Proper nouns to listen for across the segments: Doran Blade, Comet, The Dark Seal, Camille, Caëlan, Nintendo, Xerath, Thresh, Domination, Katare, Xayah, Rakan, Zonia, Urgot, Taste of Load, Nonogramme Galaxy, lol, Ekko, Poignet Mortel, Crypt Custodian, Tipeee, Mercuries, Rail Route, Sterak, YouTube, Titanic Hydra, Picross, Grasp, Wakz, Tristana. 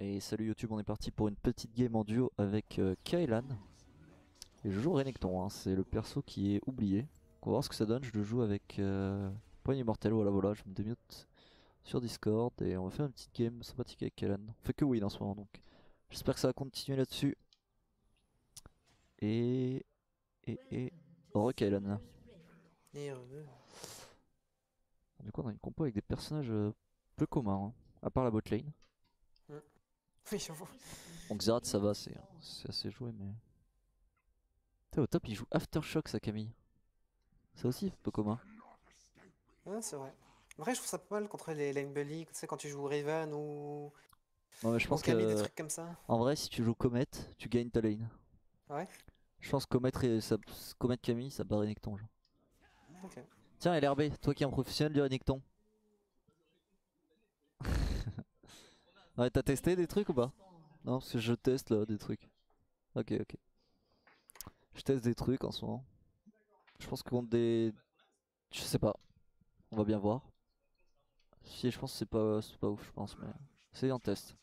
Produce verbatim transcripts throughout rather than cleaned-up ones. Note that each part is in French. Et salut YouTube, on est parti pour une petite game en duo avec euh, Caëlan. Et je joue Renekton, hein, c'est le perso qui est oublié. On va voir ce que ça donne, je le joue avec euh, Poignet Mortel, voilà voilà, je me démute sur Discord et on va faire une petite game sympathique avec Caëlan. On fait que win en ce moment, donc j'espère que ça va continuer là-dessus. Et... et... et... Re Caëlan là. Et re... Du coup on a une compo avec des personnages peu communs, hein, à part la botlane. Oui, j'avoue. Donc Xerath ça va, c'est assez joué mais... Putain, au top il joue Aftershock ça, Camille. Ça aussi peu commun. Ouais, c'est vrai. En vrai je trouve ça pas mal contre les lane bully, tu sais quand tu joues Riven ou... Non mais je pense que... Camille, des trucs comme ça. En vrai si tu joues Comet, tu gagnes ta lane. Ouais. Je pense Comet, et ça... Comet Camille ça bat Renekton genre. Okay. Tiens L R B, toi qui es un professionnel du Renekton. Ouais, t'as testé des trucs ou pas? Non parce que je teste là des trucs. Ok ok. Je teste des trucs en ce moment. Je pense que contre des... Je sais pas. On va bien voir. Si je pense que c'est pas, pas ouf je pense mais... C'est un test.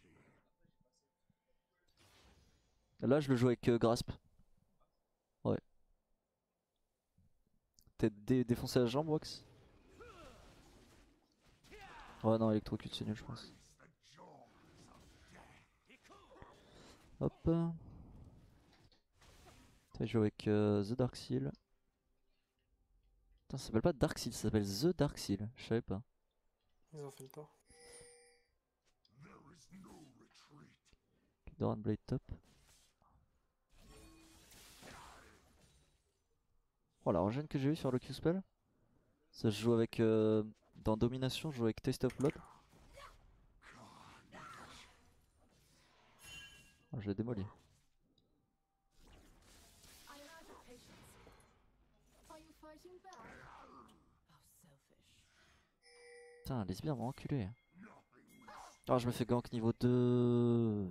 Là je le joue avec euh, Grasp. Ouais. T'es dé défoncé la jambe Wakz? Ouais non Electrocute c'est nul je pense. Hop. Je joue avec euh, The Dark Seal. Putain ça s'appelle pas Dark Seal, ça s'appelle The Dark Seal, je savais pas. Ils ont fait le tort. Doran Blade top. Oh la regen que j'ai eu sur le Q-Spell. Ça je joue avec... Euh, dans Domination je joue avec Taste of Load. Oh, je l'ai démoli. Putain, les sbires m'ont enculé. Ah, je me fais gank niveau deux.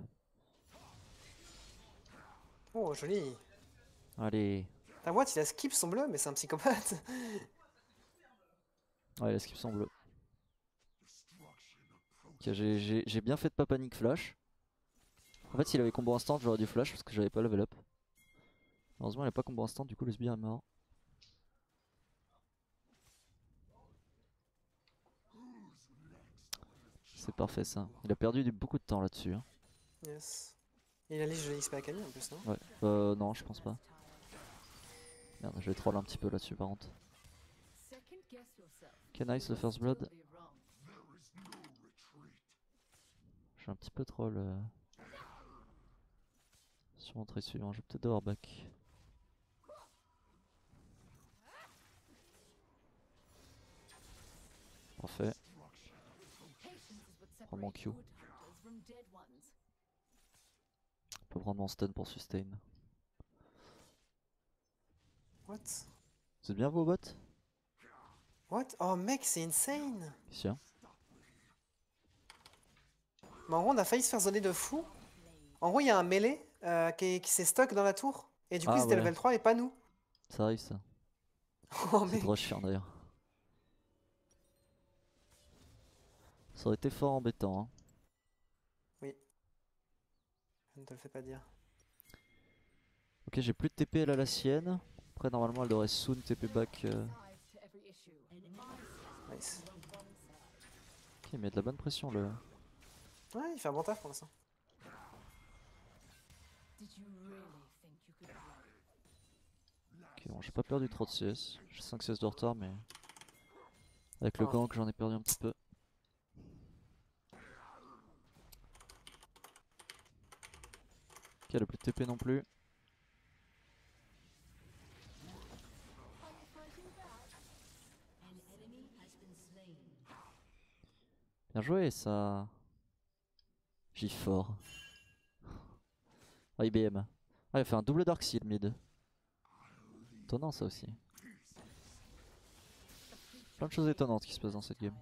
Oh, joli. Allez. Ta boîte, il a skip son bleu, mais c'est un psychopathe. Ouais, il a skip son bleu. Okay, j'ai bien fait de pas panique flash. En fait, s'il avait combo instant, j'aurais dû flash parce que j'avais pas level up. Heureusement, il a pas combo instant, du coup, le sbire est mort. C'est parfait ça. Il a perdu beaucoup de temps là-dessus. Hein. Yes. Il a liste de X P à Camille en plus, non? Ouais. Euh, non, je pense pas. Merde, je vais troll un petit peu là-dessus par contre. Can I the first blood? Je suis un petit peu troll. Euh... Sur mon trait suivant, je vais peut-être devoir back. Parfait. Prends mon Q. Je peux prendre mon stun pour sustain. What? C'est bien vos bots? What? Oh mec c'est insane! Qu'est-ce hein mais en gros on a failli se faire zoner de fou. En gros il y a un melee euh, qui, qui s'est stock dans la tour. Et du coup ah, c'était ouais. Level trois et pas nous. Ça arrive ça. Oh, c'est trop chiant d'ailleurs. Ça aurait été fort embêtant. Hein. Oui. Je ne te le fais pas dire. Ok, j'ai plus de T P elle à la sienne. Après, normalement, elle aurait soon T P back. Euh... Nice. Ok, il met de la bonne pression là. Ouais, il fait un bon taf pour l'instant. Ok, bon, j'ai pas perdu trop de C S. J'ai cinq C S de retard, mais. Avec le gank, j'en ai perdu un petit peu. Elle a plus de T P non plus. Bien joué ça. J'y fort. Ah, I B M. Ah, il a fait un double Dark Seal mid. Étonnant ça aussi. Plein de choses étonnantes qui se passent dans cette game.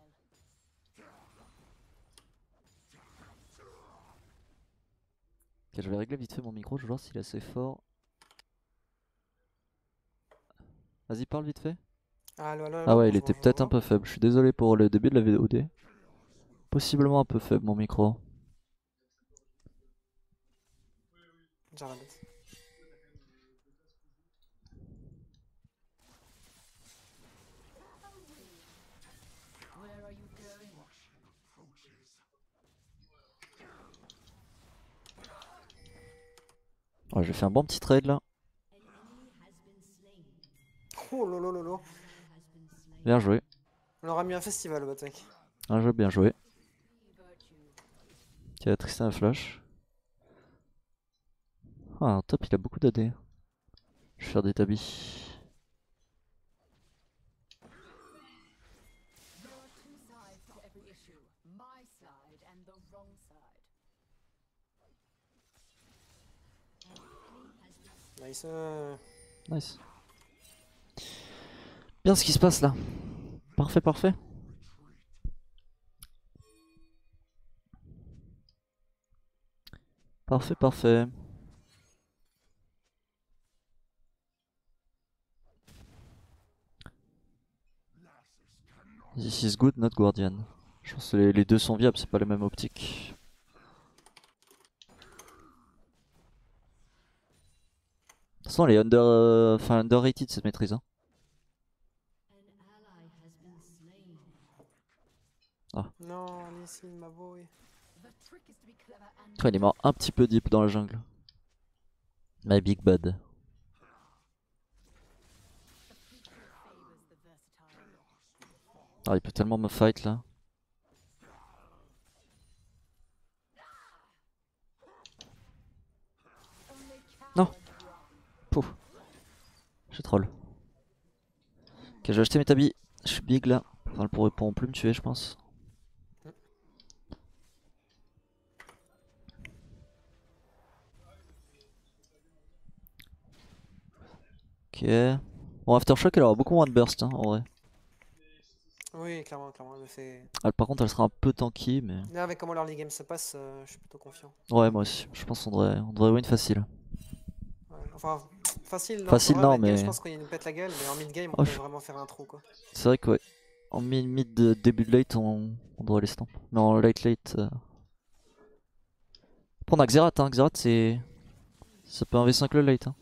Ok, je vais régler vite fait mon micro, je vais voir s'il est assez fort. Vas-y, parle vite fait. Allo, allo, allo, ah ouais, il était peut-être un peu faible, je suis désolé pour le début de la vidéo. Possiblement un peu faible mon micro. Jarvan. Oh, j'ai fait un bon petit trade là. Oh lolo lolo. Bien joué. On leur a mis un festival au attaque. Un jeu bien joué. Tiens, Tristan flash. Ah top, il a beaucoup d'A D. Je vais faire des tabis. Nice. Nice. Bien ce qui se passe là. Parfait, parfait. Parfait, parfait. This is good, not guardian. Je pense que les, les deux sont viables, c'est pas la même optique. De toute façon, elle est under, euh, underrated cette maîtrise. Hein. Ah. Non, Nissin, ma boy. Toi, il est mort un petit peu deep dans la jungle. My big bad. Ah, il peut tellement me fight là. Non! Pouf! Je troll. Ok, j'ai acheté mes tabis. Je suis big là. Enfin, ils pourront plus me tuer, je pense. Ok. Bon, Aftershock, elle aura beaucoup moins de burst hein, en vrai. Oui, clairement, clairement. Elle fait... ah, par contre, elle sera un peu tanky, mais. Là, avec comment l'early game se passe, euh, je suis plutôt confiant. Ouais, moi aussi. Je pense qu'on devrait, on devrait win facile. Ouais, enfin, facile, non, facile, non mais. Game, je pense qu'on nous pète la gueule, mais en mid game, on oh, peut je... vraiment faire un trou, quoi. C'est vrai que, ouais. En mid, mid euh, début de late, on, on devrait les stamp. Mais en late, late. Euh... Après, on a Xerath, hein. Xerath, c'est. Ça peut un v cinq le late, hein.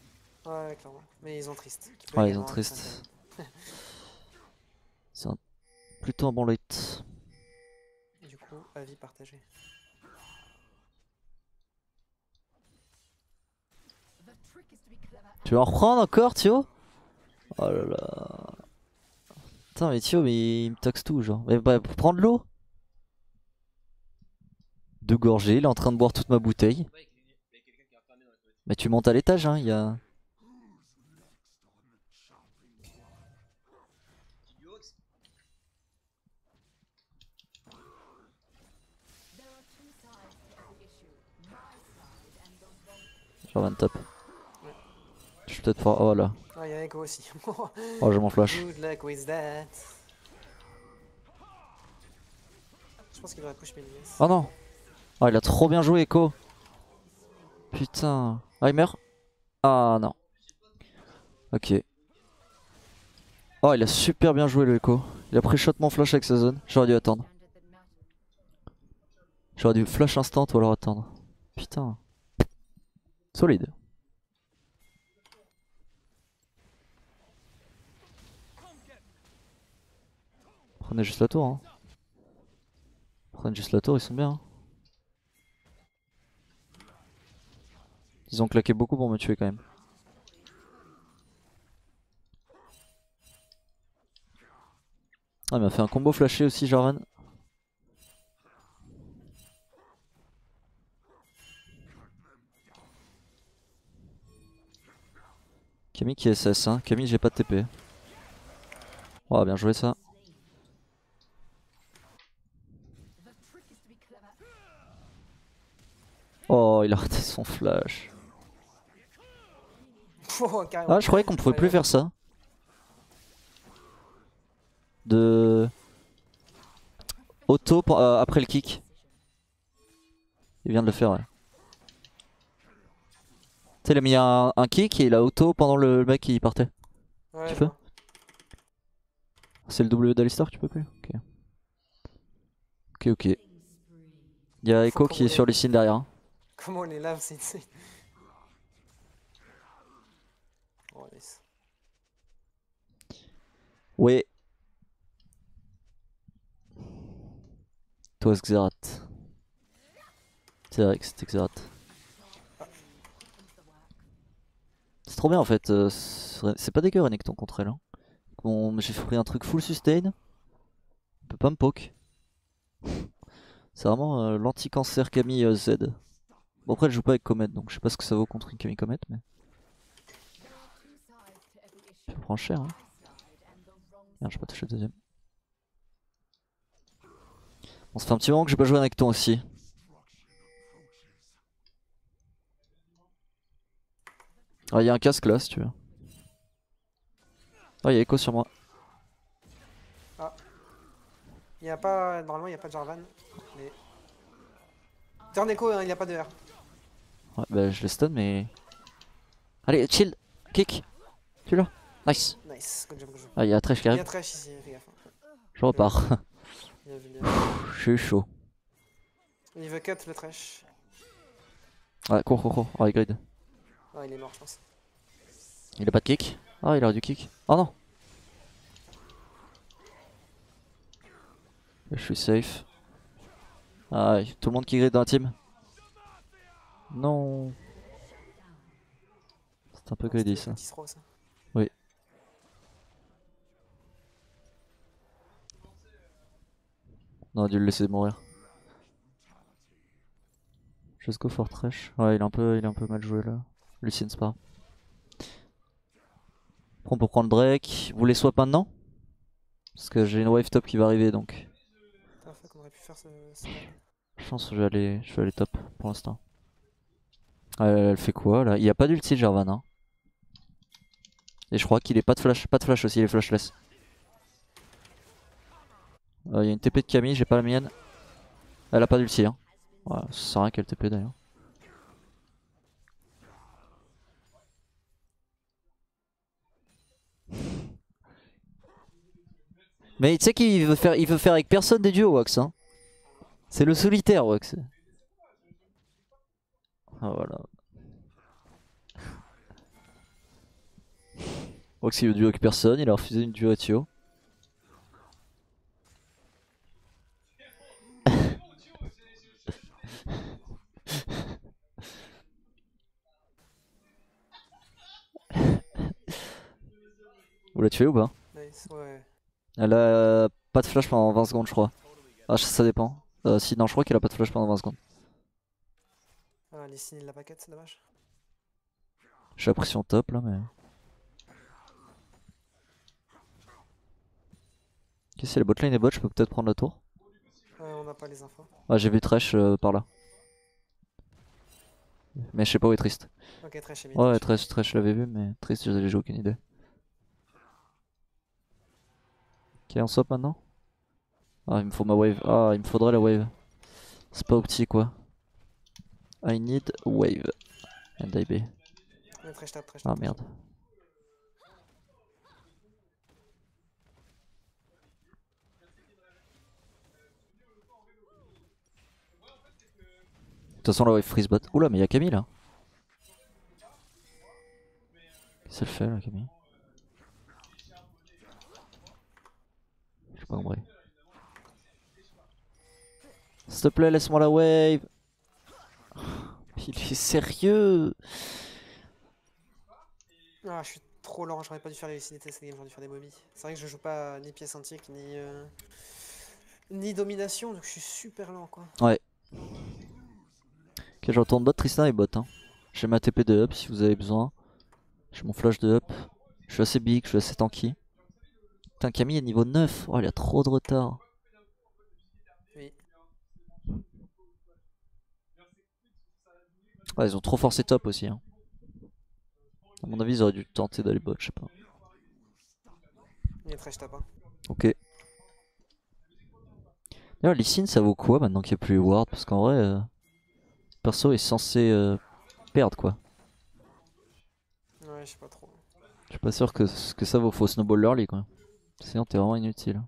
Ouais, clairement. Mais ils ont triste. Ouais, ils ont triste. C'est un. Plutôt un bon light. Du coup, avis partagé. Tu veux en reprendre encore, Thio? Oh là là. Putain, mais Thio, mais il me taxe tout, genre. Mais bah, pour prendre l'eau. Deux gorgées, il est en train de boire toute ma bouteille. Mais tu montes à l'étage, hein, il y a. Jarvan top. Ouais. Je suis peut-être fort. Oh là. Ah, y'a Ekko aussi. Oh, je m'en flash. Good luck with that. Je pense qu'il devrait push mes liens. Oh non. Oh, il a trop bien joué, Ekko. Putain. Ah, il meurt. Ah non. Ok. Oh, il a super bien joué le Ekko. Il a pris shot mon flash avec sa zone. J'aurais dû attendre. J'aurais dû flash instant ou alors attendre. Putain. Solide. Prenez juste la tour hein. Prenez juste la tour, ils sont bien hein. Ils ont claqué beaucoup pour me tuer quand même. Ah, il m'a fait un combo flashé aussi Jarvan. Camille qui est S S hein, Camille j'ai pas de T P. Oh bien joué ça. Oh il a raté son flash. Oh, ah je croyais qu'on pouvait plus faire ça. De... Auto pour, euh, après le kick. Il vient de le faire ouais. Tu sais, il a mis un, un kick et il a auto pendant le, le mec qui partait. Ouais, tu peux ouais. C'est le W d'Alistar, tu peux plus ok. Ok, ok. Il y a Ekko qui est sur Lucine derrière. Comment on les lave, c'est. Nice. Oui. Toi, Xerath. C'est vrai que c'était Xerath. C'est trop bien en fait. C'est pas dégueu Renekton contre elle. Hein. Bon, j'ai pris un truc full sustain. On peut pas me poke. C'est vraiment euh, l'anti-cancer Camille euh, Z. Bon, après elle joue pas avec Comet donc je sais pas ce que ça vaut contre une Camille Comet, mais. Je prends cher hein. Merde, j'ai pas touché le deuxième. Bon, ça fait un petit moment que j'ai pas joué avec ton aussi. Ah, il y a un casque là si tu veux. Ah, il y a Ekko sur moi. Ah. Il y a pas. Normalement, il y a pas de Jarvan. Mais. Turn Ekko, hein, il y a pas de R. Ouais, bah je le stun, mais. Allez, chill, kick. Tu l'as. Nice. Nice. Good job, good job. Ah, il y a Thresh qui arrive. Il y a Thresh ici, fais gaffe. Je repars. Bien vu, bien vu. Pff, je suis chaud. Niveau quatre, le Thresh. Ah, cours, cours, cours. Oh, il grid. Non, il est mort, je pense. Il a pas de kick. Ah, il aurait du kick. Oh non! Je suis safe. Ah, tout le monde qui grille dans la team. Non! C'est un peu greedy ça. Oui. On aurait dû le laisser mourir. Just go for Thresh. Ouais, il est un peu, il est un peu mal joué là. Lucine, c'est pas. On peut prendre Drake. Vous les swap maintenant? Parce que j'ai une wave top qui va arriver donc. Putain, fuck, on aurait pu faire ce. ce... Je pense que je vais aller, je vais aller top pour l'instant. Elle, elle fait quoi là? Il n'y a pas d'ulti Jarvan. Hein. Et je crois qu'il est pas de flash. Pas de flash aussi, il est flashless. Euh, il y a une T P de Camille, j'ai pas la mienne. Elle a pas d'ulti. Hein. Ouais, ça sert à rien qu'elle T P d'ailleurs. Mais tu sais qu'il veut faire, il veut faire avec personne des duos Wakz hein. C'est le solitaire Wakz. Ah voilà. Wakz il veut duo avec personne, il a refusé une duo à Thio. Vous la tuez ou pas? Nice, ouais. Elle a pas de flash pendant vingt secondes je crois. Ah ça dépend. Euh, si non je crois qu'elle a pas de flash pendant vingt secondes. Ah Nissin il l'a pas quête, c'est dommage. J'ai la pression top là mais... Ok si la botlane est bot je peux peut-être prendre la tour. Ouais on a pas les infos. Ah j'ai vu Thresh euh, par là. Mais je sais pas où est Trist. Ok Thresh est mis. Ouais Thresh, Thresh je l'avais vu mais Trist j'ai aucune idée. Ok on swap maintenant. Ah il me faut ma wave, ah il me faudrait la wave. C'est pas optique quoi. I need wave and I B. Ah merde. De toute façon la wave freeze bot. Oula mais y'a Camille là. Qu'est-ce qu'elle fait là Camille? S'il te plaît, laisse-moi la wave. Il est sérieux. Ah, je suis trop lent, j'aurais pas dû faire les vicinités cette game, j'aurais dû faire des momies. C'est vrai que je joue pas ni pièce antique, ni, euh, ni domination, donc je suis super lent quoi. Ouais. Ok, je retourne bot, Tristana et bot. Hein. J'ai ma T P de up si vous avez besoin. J'ai mon flash de up. Je suis assez big, je suis assez tanky. Putain, Camille est niveau neuf. Oh, il a trop de retard. Oui. Ouais, ils ont trop forcé top aussi. Hein. À mon avis, ils auraient dû tenter d'aller bot, je sais pas. Il est très stable. Ok. D'ailleurs, Lissin, ça vaut quoi maintenant qu'il n'y a plus Ward? Parce qu'en vrai, euh, perso est censé euh, perdre quoi. Ouais, je sais pas trop. Je suis pas sûr que, que ça vaut. Faut snowball l'early quoi. Sinon t'es vraiment inutile.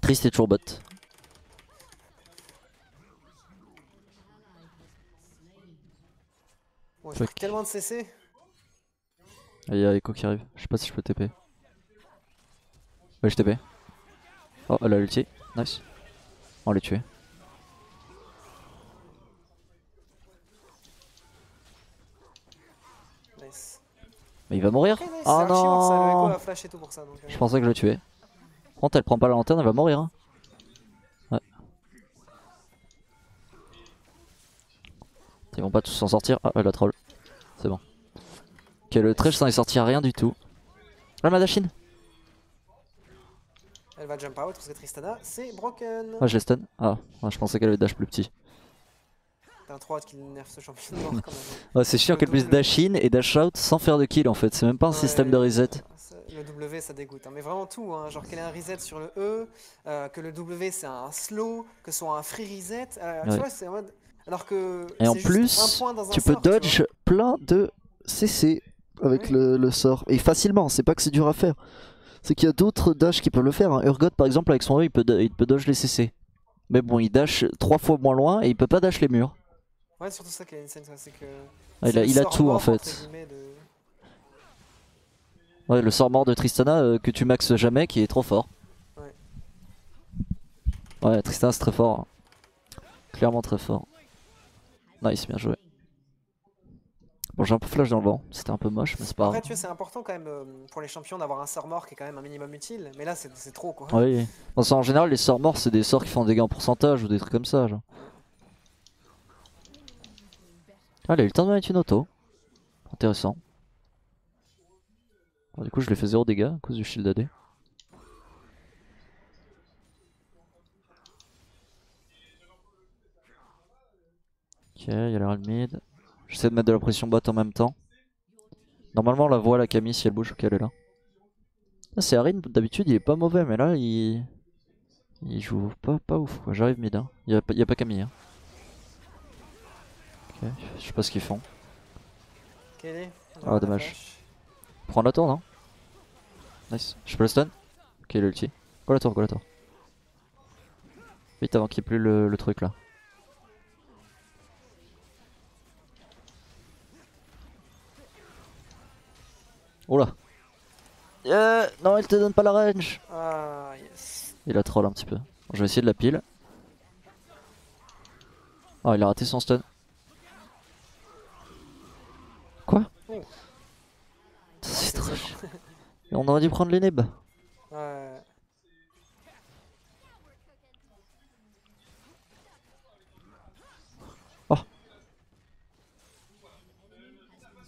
Triste et toujours bot. Fuck. Tellement de C C. Il y a Ekko qui arrive. Je sais pas si je peux T P. Ouais, je T P. Oh, elle a l'ulti. Nice. On l'a tué. Nice. Mais il va mourir. Okay, nice. Oh non. Je pensais que je le tuais. Par contre, elle prend pas la lanterne, elle va mourir. Hein. Ouais. Ils vont pas tous s'en sortir. Ah, elle a troll. C'est bon. Ok, le Thresh, ça, il sortira rien du tout. La Madachine. Elle va jump out parce que Tristana c'est broken. Ah, je l'ai stun. Ah, je pensais qu'elle allait dash plus petit. T'as un trois qui nerf ce champion de mort quand même. Ouais, c'est chiant qu'elle puisse dash in et dash out sans faire de kill en fait. C'est même pas un ouais, système de reset. Le W ça dégoûte, hein. Mais vraiment tout. Hein. Genre qu'elle ait un reset sur le E, euh, que le W c'est un slow, que ce soit un free reset. Euh, ouais. Tu vois, c'est en mode. Alors que. Et en plus, un point dans un tu sort, peux dodge tu plein de C C avec oui. le, le sort. Et facilement, c'est pas que c'est dur à faire. C'est qu'il y a d'autres dash qui peuvent le faire. Hein. Urgot par exemple avec son E il peut, il peut dodge les C C. Mais bon il dash trois fois moins loin et il peut pas dash les murs. Ouais surtout ça qu'il y a une scène c'est que... Ah, il a, il a tout mort, en fait. De... Ouais le sort mort de Tristana euh, que tu maxes jamais qui est trop fort. Ouais, ouais Tristana c'est très fort. Hein. Clairement très fort. Nice bien joué. Bon j'ai un peu flash dans le vent, c'était un peu moche mais c'est pas grave. Après tu vois c'est important quand même euh, pour les champions d'avoir un sort mort qui est quand même un minimum utile, mais là c'est trop quoi. Oui, non, en général les sorts morts c'est des sorts qui font des gains en pourcentage ou des trucs comme ça genre. Ah, elle a eu le temps de mettre une auto, intéressant. Alors, du coup je l'ai fait zéro dégâts à cause du shield A D. Ok, il y a l'air mid. J'essaie de mettre de la pression bot en même temps. Normalement on la voit la Camille si elle bouge, ok elle est là. Ah, c'est Arin, d'habitude il est pas mauvais mais là il... Il joue pas, pas ouf quoi, j'arrive mid hein. Il y, y a pas Camille hein. Ok, je sais pas ce qu'ils font. Okay, ah dommage. Prends la tour non? Nice, je peux le stun? Ok le ulti. Go la tour, go la tour. Vite avant qu'il pleut le, le truc là. Oh là yeah. Non il te donne pas la range. Ah yes. Il a troll un petit peu. Je vais essayer de la pile. Ah il a raté son stun. Quoi oh. C'est trop chiant. Et on aurait dû prendre les neb. Ouais. Oh. Ok.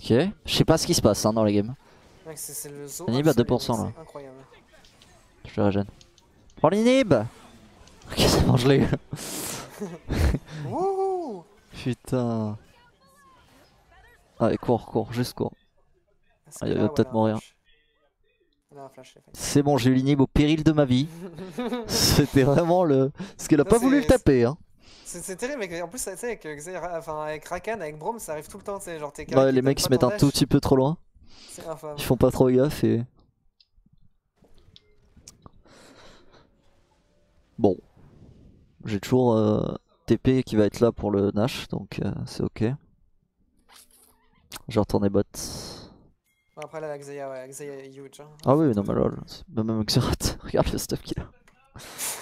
Je sais pas ce qui se passe hein, dans la game. C'est le zoo. L'inhib à deux pour cent là. Incroyable. Je le régène. Prends l'inhib. Ok, c'est bon, je l'ai eu. Wouhou. Putain. Allez, cours, cours, juste cours. Ah, il va peut-être mourir. C'est bon, j'ai eu l'inhib au péril de ma vie. C'était vraiment le. Parce qu'elle a non, pas voulu le taper, hein. C'est terrible, mais en plus, tu sais, avec, enfin, avec Rakan, avec Brom, ça arrive tout le temps, tu sais. Genre, t'es ouais, les mecs se mettent un tout petit peu trop loin. Ils font pas trop gaffe et... Bon. J'ai toujours euh, T P qui va être là pour le Nash, donc euh, c'est ok. Je vais retourner bot. Bon, après là, la Xayah, ouais, Xayah est huge. Hein. Ah oui, non mais lol, même Xerath, regarde le stuff qu'il a.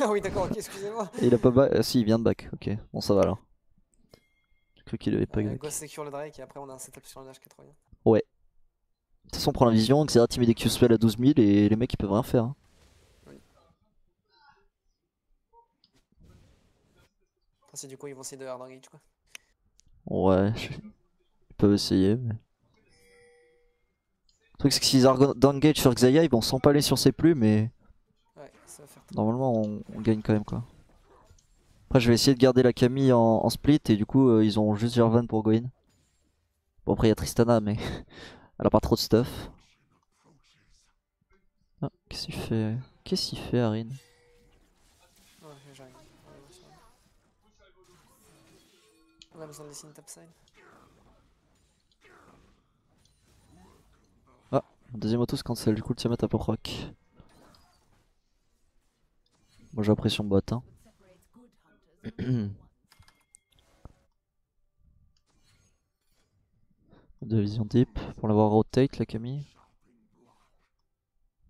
Ah oui d'accord, ok, excusez-moi. Il a pas back, ah, si il vient de back, ok, bon ça va alors. J'ai cru qu'il avait pas back. On secure le Drake et après on a un setup sur le Nash qui est trop bien. Ouais. De toute façon on prend la vision, Xerath il met des Q-spells à douze mille et les mecs ils peuvent rien faire. Hein. Oui. Enfin, si du coup ils vont essayer de hard engage quoi. Ouais, je... ils peuvent essayer mais... Le truc c'est que s'ils hard engage sur Xayah ils vont s'empaler sur ses plumes mais... Ouais, ça va faire trop. Normalement on... on gagne quand même quoi. Après je vais essayer de garder la Camille en, en split et du coup euh, ils ont juste Jarvan pour go in. Bon après il y a Tristana mais... Elle a pas trop de stuff. Ah, qu'est-ce qu'il fait? Qu'est-ce qu'il fait Arin? Ouais, j'arrive. On a besoin de laisser une topside. Ah, deuxième auto se cancel, du coup le Tiamat a pour rock. Bon j'ai la pression bot hein. de vision deep pour l'avoir rotate la Camille.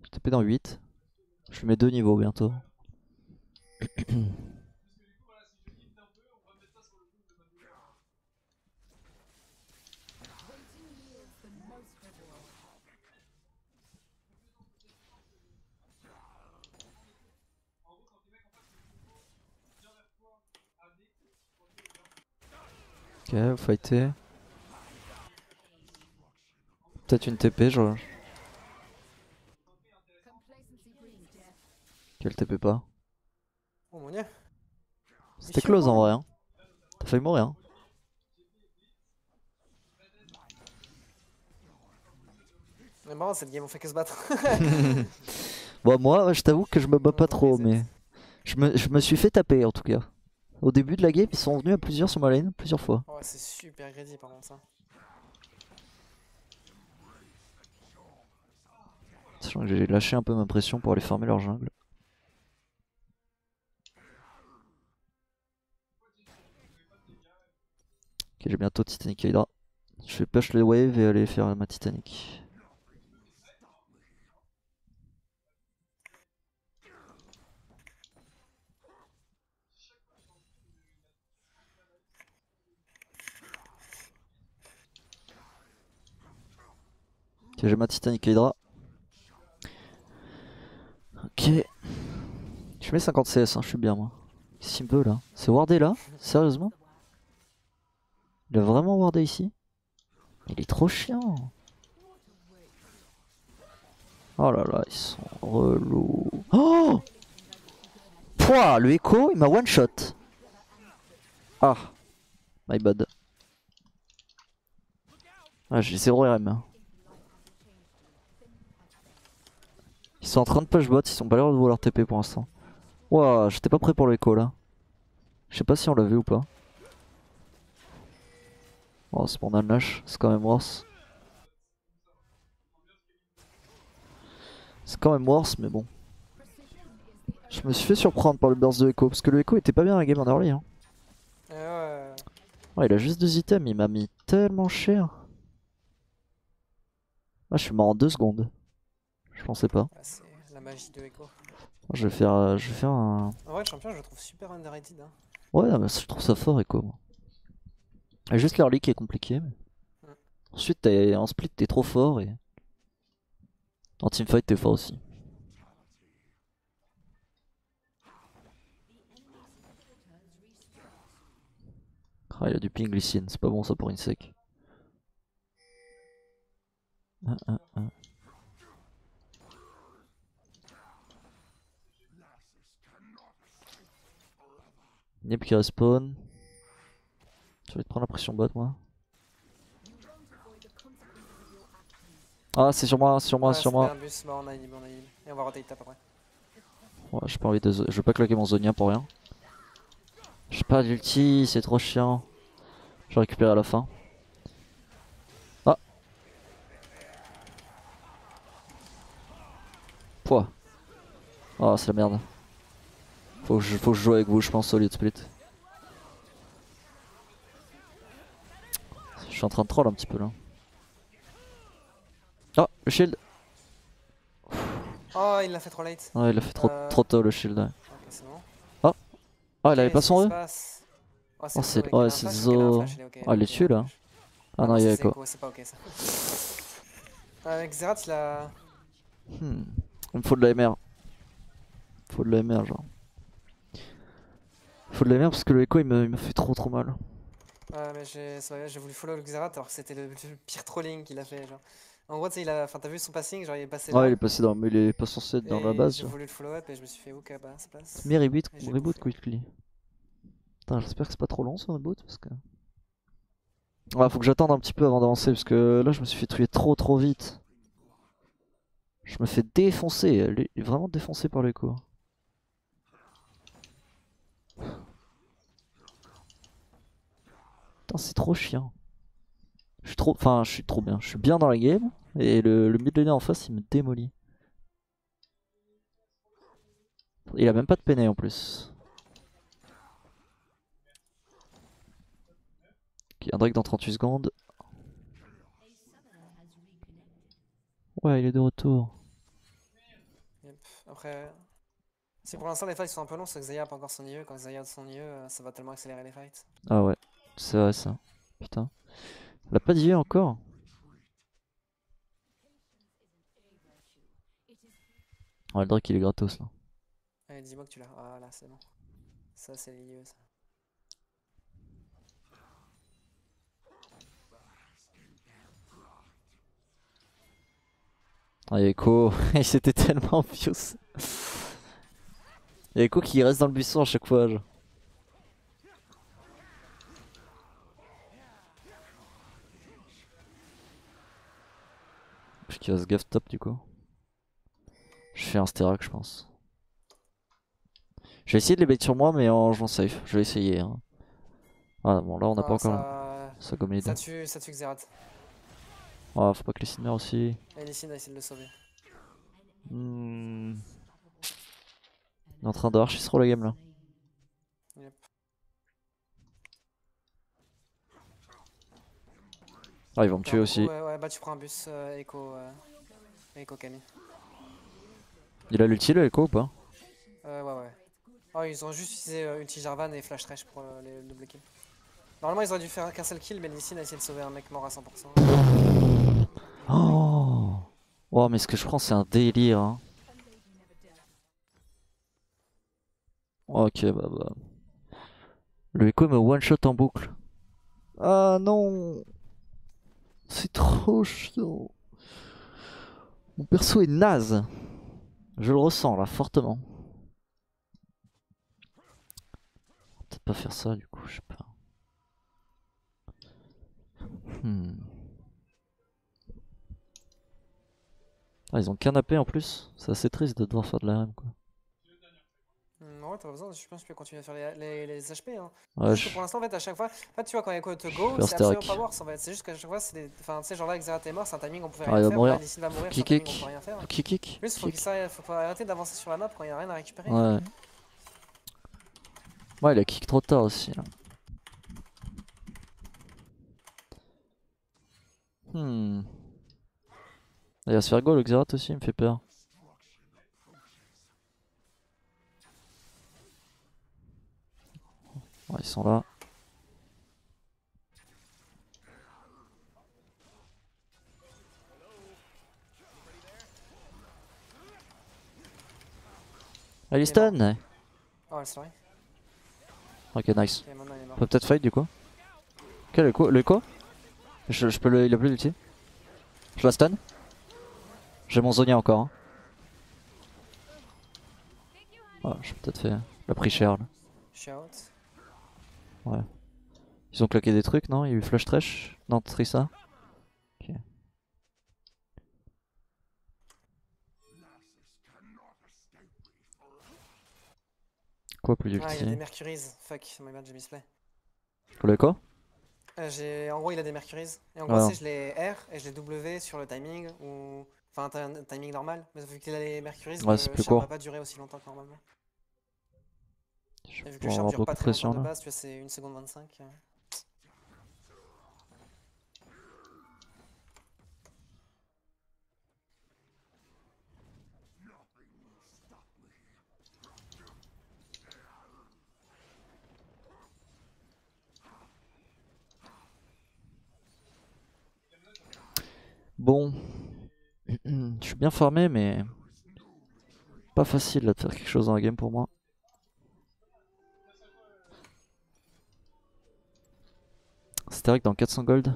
Je tapais dans huit. Je lui mets deux niveaux bientôt. Ok, vous fightez. Peut-être une T P, genre. Qu'elle T P pas. C'était close en vrai. Hein. T'as failli mourir. Hein. Mais marrant cette game, on fait que se battre. Bon, moi, je t'avoue que je me bats pas trop, mais. Je me, je me suis fait taper en tout cas. Au début de la game, ils sont venus à plusieurs sur ma lane, plusieurs fois. Ouais, c'est super greedy par contre ça. Sachant que j'ai lâché un peu ma pression pour aller farmer leur jungle. Ok, j'ai bientôt Titanic Hydra. Je vais push les waves et aller faire ma Titanic. J'ai ma Titanic Hydra. Ok. Je mets cinquante C S, hein, je suis bien moi. Qu'est-ce qu'il me veut là? C'est wardé là? Sérieusement? Il a vraiment wardé ici? Il est trop chiant. Oh là là, ils sont relous. Oh! Pouah, le Ekko, il m'a one shot. Ah, my bad. Ah, j'ai zéro R M. Ils sont en train de push bot, ils sont pas l'air de vouloir T P pour l'instant. Wouah, j'étais pas prêt pour le Ekko là. Je sais pas si on l'a vu ou pas. Oh, c'est mon unlash, c'est quand même worse. C'est quand même worse, mais bon. Je me suis fait surprendre par le burst de Ekko, parce que le Ekko était pas bien à la game en early. Hein. Ouais, il a juste deux items, il m'a mis tellement cher. Là, je suis mort en deux secondes. Je pensais pas. Ah, c'est la magie de Ekko. Je vais faire, euh, je vais faire un... En vrai, champion, je le trouve super underrated. Hein. Ouais, mais je trouve ça fort, Ekko. Moi. Juste l'early qui est compliqué. Mais... Mm. Ensuite, en split, t'es trop fort et... En teamfight, t'es fort aussi. Ah, il a du ping glycine, c'est pas bon ça pour une sec. Ah, ah, ah. Nip qui respawn. Je vais te prendre la pression bot moi. Ah c'est sur moi, sur moi, ouais, sur moi. Bus, bah on a on a et on va roter tap après. Ouais, j'ai pas envie de... Je veux pas claquer mon Zonia pour rien. J'ai pas d'ulti, c'est trop chiant. Je vais récupérer à la fin. Ah. Pouah. Oh c'est la merde. Faut que, je, faut que je joue avec vous, je pense, au lieu de split. Je suis en train de troll un petit peu là. Oh, le shield! Oh, il l'a fait trop late. Ouais, il l'a fait trop, euh... trop tôt le shield. Ouais. Okay, c'est bon. Oh, oh il avait pas son E? Oh, c'est oh, Zo. Ah, il est tué là. Ah non, il y a quoi? C'est pas ok ça. Avec Xerath, il a. Hmm. Il me faut de la M R. Il faut de la M R, genre. Faut de la merde parce que le Ekko il me fait trop trop mal. Ouais mais j'ai voulu follow le Xerath alors que c'était le, le pire trolling qu'il a fait genre. En gros tu sais il a, enfin t'as vu son passing genre il est passé là. Ouais il est passé dans, mais il est pas censé être dans la base. J'ai voulu le follow up et je me suis fait hook à sa place. Mais reboot, reboot quickly. Putain j'espère que c'est pas trop long son reboot parce que... Ouais faut que j'attende un petit peu avant d'avancer parce que là je me suis fait tuer trop trop vite. Je me fais défoncer, vraiment défoncer par le Ekko. Putain c'est trop chiant. Je suis trop, enfin je suis trop bien, je suis bien dans la game et le, le mid laner en face il me démolit. Il a même pas de peiné en plus. Ok, un drake dans trente-huit secondes. Ouais, il est de retour. Yep. Après, si pour l'instant les fights sont un peu longs, c'est que Xayah n'a pas encore son I E. Quand Xayah a son I E, ça va tellement accélérer les fights. Ah ouais, c'est vrai ça. Putain. Elle a pas d'I E encore. On va le dire qu'il est gratos là. Allez, dis-moi que tu l'as. Ah là, c'est bon. Ça, c'est les I E ça. Ah, y'a Ekko, il s'était tellement obvious. Y'a Ekko qui reste dans le buisson à chaque fois. Genre. Je tire ce gaffe top du coup. Je fais un Sterak, je pense. Je vais essayer de les bait sur moi, mais en jouant safe. Je vais essayer. Hein. Ah bon, là on n'a ah, pas ça... encore. Ça gomme les deux. Ça tue, ça tue Xerath. Oh, faut pas que les Sin meurent aussi. Et les Sin a essayé de le sauver. Hmm. Il est en train d'archer sur la game là. Yep. Ah, ils vont me tuer aussi. Coup, ouais, ouais, bah tu prends un bus euh, Ekko. Euh, Ekko Camille. Il a l'ulti le Ekko ou pas? Euh, ouais, ouais. Oh, ils ont juste utilisé euh, ulti Jarvan et flash Thresh pour euh, les double kills. Normalement, ils auraient dû faire qu'un seul kill, mais Nissin a essayé de sauver un mec mort à cent pour cent. Oh, oh mais ce que je prends c'est un délire hein. Ok bah bah. Le Ekko me one shot en boucle. Ah non. C'est trop chaud. Mon perso est naze. Je le ressens là fortement. Peut-être pas faire ça du coup, je sais pas. Hmm. Ah, ils ont qu'un A P en plus, c'est assez triste de devoir faire de la R M quoi. Non, ouais, t'as pas besoin, je pense que tu peux continuer à faire les, les, les H P. Hein. Ouais, parce je... que pour l'instant, en fait, à chaque fois, en fait, tu vois, quand Ekko te go, c'est absolument pas worse en fait. C'est juste qu'à chaque fois, c'est des. Enfin, tu sais, genre là, Xerath est mort, c'est un timing, on pouvait rien ah, faire. Là, Nissin va mourir, c'est un timing, on peut rien faire. Kick, kick. Plus, faut, ça, faut arrêter d'avancer sur la map quand il y a rien à récupérer. Ouais. Hein. Ouais, il a kick trop tard aussi. Là. Hmm. Il va se faire go le Xerath aussi, il me fait peur. Ouais, ils sont là. Ah, il stun ouais. Oh, elle se fait. Ok, nice. On peut peut-être fight du coup. Ok, le coup, le coup je, je peux le, il a plus d'ulti. Je la stun. J'ai mon Zonia encore. Hein. Ouais, j'ai peut-être fait le prix cher là. Ouais. Ils ont claqué des trucs, non? Il y a eu Flush Thresh? Non, Tristana. Ok. Quoi plus d'ulti? Ah, il a des Mercuries. Fuck, my bad, j'ai misplay. Pour le quoi? euh, En gros, il a des Mercuries. Et en gros, ah, je les R et je les W sur le timing ou. Enfin, un timing normal, mais vu qu'il a les Mercuries, ouais, le charme va pas durer aussi longtemps que normalement. Je et vu que le charme dure pas très longtemps de base, tu vois, c'est une seconde vingt-cinq. Bon. Je suis bien farmé mais pas facile là, de faire quelque chose dans la game pour moi. Sterak dans quatre cents gold.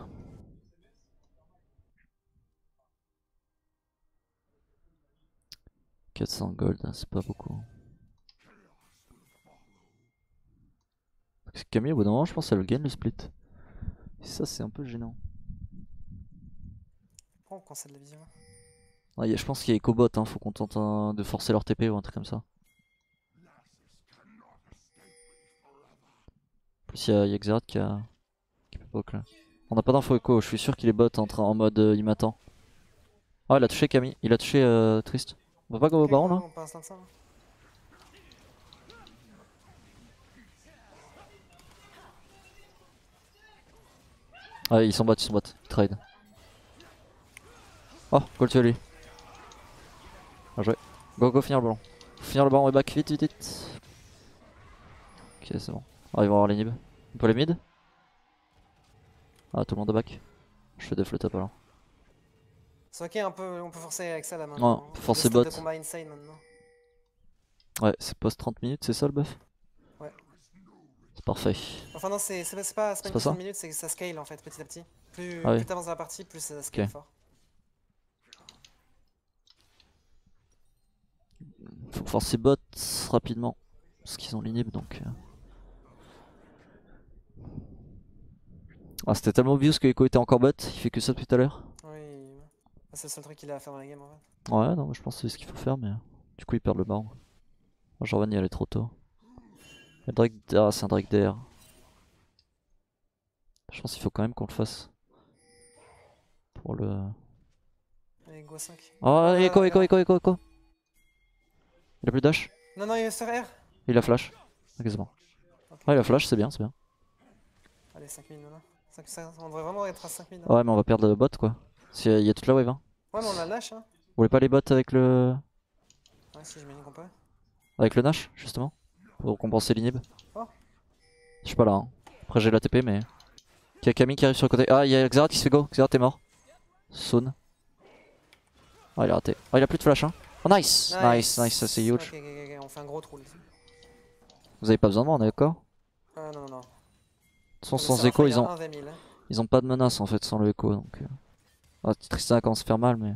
quatre cents gold, hein, c'est pas beaucoup. Parce que Camille au bout d'un moment je pense qu'elle gagne le split. Et ça c'est un peu gênant. Pourquoi on cancelle la vision ? Ouais, je pense qu'il y a Ekko-Bot, hein, faut qu'on tente un... de forcer leur T P ou un truc comme ça. En plus, il y, y a Xerath qui a. Qui peut poke là. On n'a pas d'info Ekko, je suis sûr qu'il est bot en, train, en mode euh, il m'attend. Ah, il a touché Camille, il a touché euh, Trist. On va pas go au baron là? Ah, ils sont bots, ils sont bots, ils trade. Oh, goal tué lui. Bien joué. Go, go, finir le ballon. Finir le ballon et back, vite, vite, vite. Ok, c'est bon. Ah, ils vont avoir les nibs. On peut les mid. Ah, tout le monde de back. Je fais des flottes up alors. C'est ok, un peu, on peut forcer avec ça là maintenant. Ouais, on peut forcer bot. Ouais, c'est post trente minutes, c'est ça le buff? Ouais. C'est parfait. Enfin, non, c'est pas, pas une question de minutes, c'est que ça scale en fait petit à petit. Plus, ah oui. plus t'avances dans la partie, plus ça scale okay. fort. Faut forcer bot rapidement. Parce qu'ils ont l'inhib donc. Ah, c'était tellement obvious que Ekko était encore bot, il fait que ça depuis tout à l'heure. Oui, c'est le seul truc qu'il a à faire dans la game en fait. Ouais, non, je pense que c'est ce qu'il faut faire, mais du coup il perd le baron. Jarvan il allait trop tôt. Le Drake... Ah, c'est un Drake D R. Je pense qu'il faut quand même qu'on le fasse. Pour le. Allez, go cinq. Oh, Ekko, Ekko, Ekko, Ekko, Ekko. Il a plus de dash? Non, non, il est sur R. Il a flash. Ok, c'est bon. Okay. Ah, il a flash, c'est bien, c'est bien. Allez, cinq mille non, non. cinq, cinq, on devrait vraiment être à cinq mille. Ouais, mais on va perdre le bot quoi. Il y, y a toute la wave. Hein. Ouais, mais on a le Nash. Hein. Vous voulez pas les bots avec le. Ouais, si, j'imagine qu'on peut. Avec le Nash, justement. Pour compenser l'inhib. Oh. Je suis pas là. Hein. Après, j'ai la T P, mais. Il y a Camille qui arrive sur le côté. Ah, il y a Xerath qui se fait go. Xerath est mort. Soon. Ah, il a raté. Ah, il a plus de flash. Hein. Oh, nice! Nice, nice, nice, ça c'est huge. Okay, okay, okay. On fait un gros trou. Vous avez pas besoin de moi, on est d'accord? Ah, non, non, non. Sans, sans Ekko, ils ont... ils ont pas de menace en fait sans le Ekko donc. Ah, Tristana commence à se faire mal mais.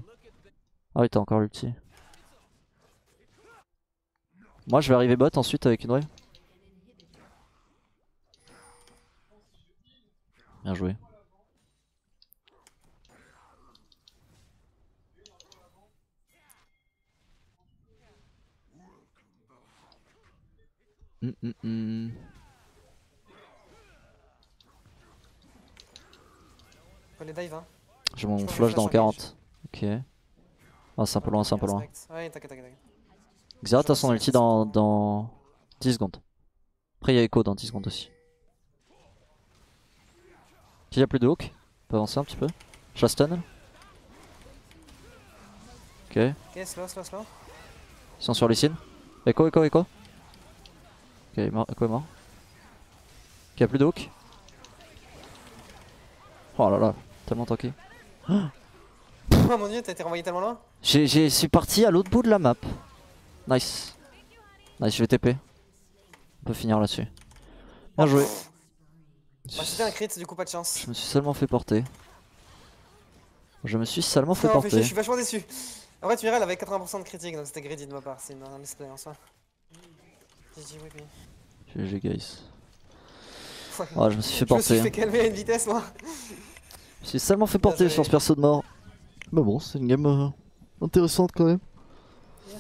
Ah oui, t'as encore l'ulti. Moi je vais arriver bot ensuite avec une wave. Bien joué. Mm -mm -mm. Les dive hein. J'ai mon flash dans quarante. Ok. Ah, c'est un peu loin, c'est un peu loin. Ouais, t'inquiète, t'inquiète. Xerath a son ulti dans, dans dix secondes. Après, il y a Ekko dans dix secondes aussi. Il y a plus de hook. On peut avancer un petit peu. Je la stun. Ok. Ok, slow, slow, slow. Ils sont sur les signes. Ekko, Ekko, Ekko. Ok, Ekko est mort. Il y a plus de hook. Oh là là. Tellement tanké. Oh mon dieu, t'as été renvoyé tellement loin. Je suis parti à l'autre bout de la map. Nice. Nice, je vais T P. On peut finir là-dessus. Bien joué. Bah, c'était un crit, du coup pas de chance. Je me suis seulement fait porter. Je me suis seulement fait non, porter. Je suis vachement déçu. En vrai, tu verras, elle avait quatre-vingts pour cent de critique, donc c'était greedy de ma part. C'est une misplay en soi. G G, oui, oui. G G, guys. Ouais. Oh, je me suis fait porter. Je me suis fait calmer à une vitesse, moi. Je suis seulement fait porter sur ce perso de mort. Mais bon, c'est une game euh, intéressante quand même. Yeah,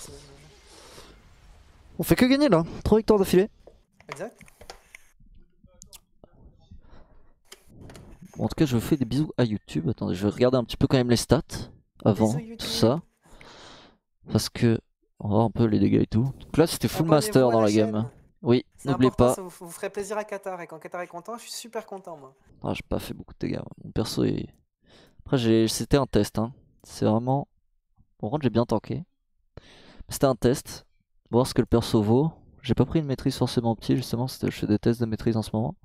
on fait que gagner là, trois victoires d'affilée. Exact. Bon, en tout cas, je vous fais des bisous à YouTube. Attendez, je vais regarder un petit peu quand même les stats avant tout ça. Parce que on va voir un peu les dégâts et tout. Donc là, c'était full master dans la, la game. Oui, n'oubliez pas. Ça vous, vous ferez plaisir à Qatar et quand Qatar est content, je suis super content moi. Ah, j'ai pas fait beaucoup de dégâts. Mon perso est. Après, c'était un test. Hein. C'est vraiment. Bon, rentre, j'ai bien tanké. C'était un test. Voir ce que le perso vaut. J'ai pas pris une maîtrise forcément petit, justement. Je fais des tests de maîtrise en ce moment.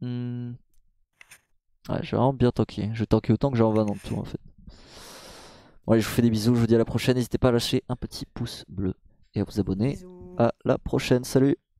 Hmm. Ouais, j'ai vraiment bien tanké. Je tankais autant que j'ai en vingt dans le tout en fait. Bon, allez, je vous fais des bisous. Je vous dis à la prochaine. N'hésitez pas à lâcher un petit pouce bleu et à vous abonner. Bisous. À la prochaine, salut!